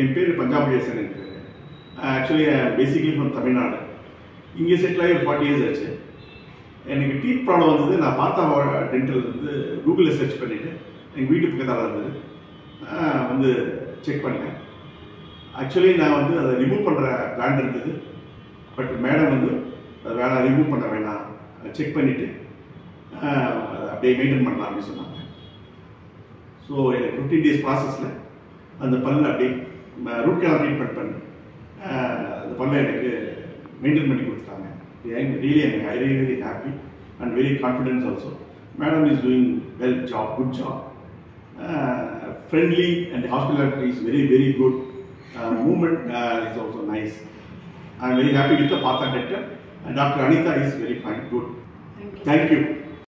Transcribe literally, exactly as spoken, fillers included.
என் பேர் Panchapesan. Actually I ஆம் basically from Tamil Nadu. இங்கே செட்டில் ஆகி ஒரு ஃபார்ட்டி இயர்ஸ் ஆச்சு. எனக்கு டீத் ப்ராப்ளம் வந்தது. நான் பார்த்தா டென்டல் வந்து கூகுளில் சர்ச் பண்ணிவிட்டு எங்கள் வீட்டு பக்கத்தால் இருந்தது வந்து செக் பண்ணேன். ஆக்சுவலி நான் வந்து அதை ரிமூவ் பண்ணுற பிளான் இருந்தது. பட் மேடம் வந்து அதை வேலை ரிமூவ் பண்ண வேண்டாம், அதை செக் பண்ணிவிட்டு அப்படியே மெயின்டைன் பண்ணலாம் அப்படின்னு சொன்னாங்க. ஸோ எனக்கு ஃபிஃப்டீன் டேஸ் ப்ராசஸில் அந்த பல்ல அப்படியே ரூட் கேனல் ட்ரீட்மெண்ட் பண்ணி அந்த பல்ல எனக்கு மெயின்டைன் பண்ணி கொடுத்துட்டாங்க. Really I I very very happy and very confidence also. Madam is doing well job, good job, friendly and hospitality is very very good. Moment is also nice. I am very happy with the பாத்தா doctor. Doctor Anita is very fine, good. Thank you. Thank you.